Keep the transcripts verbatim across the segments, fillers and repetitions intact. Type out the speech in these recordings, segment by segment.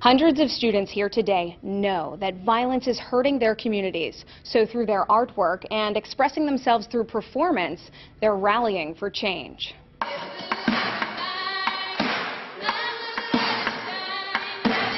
Hundreds of students here today know that violence is hurting their communities. So through their artwork and expressing themselves through performance, they're rallying for change.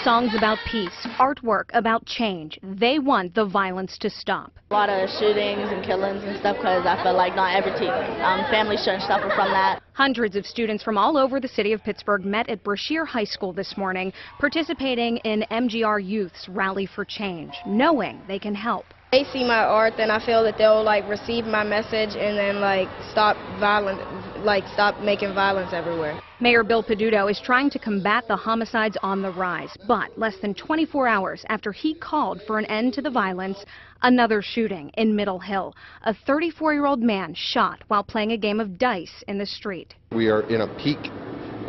Songs about peace, artwork about change. They want the violence to stop. A lot of shootings and killings and stuff because I feel like not every teen, um, family shouldn't suffer from that. Hundreds of students from all over the city of Pittsburgh met at Brashear High School this morning, participating in M G R Youth's Rally for Change, knowing they can help. They see my art, then I feel that they'll like receive my message and then like stop violence, like stop making violence everywhere. Mayor Bill Peduto is trying to combat the homicides on the rise, but less than twenty-four hours after he called for an end to the violence, another shooting in Middle Hill. A thirty-four-year-old man shot while playing a game of dice in the street. We are in a peak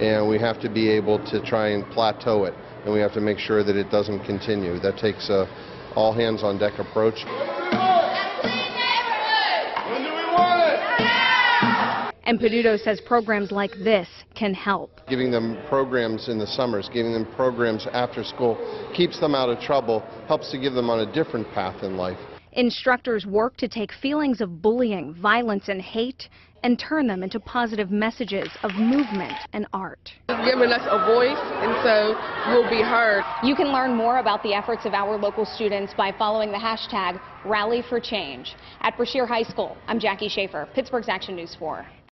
and we have to be able to try and plateau it, and we have to make sure that it doesn't continue. That takes a all hands on deck approach. And Peduto says programs like this can help. Giving them programs in the summers, giving them programs after school, keeps them out of trouble, helps to give them on a different path in life. Instructors work to take feelings of bullying, violence, and hate and turn them into positive messages of movement and art. It's given us a voice, and so we'll be heard. You can learn more about the efforts of our local students by following the hashtag Rally for Change. At Brashear High School, I'm Jackie Schaefer, Pittsburgh's Action News four.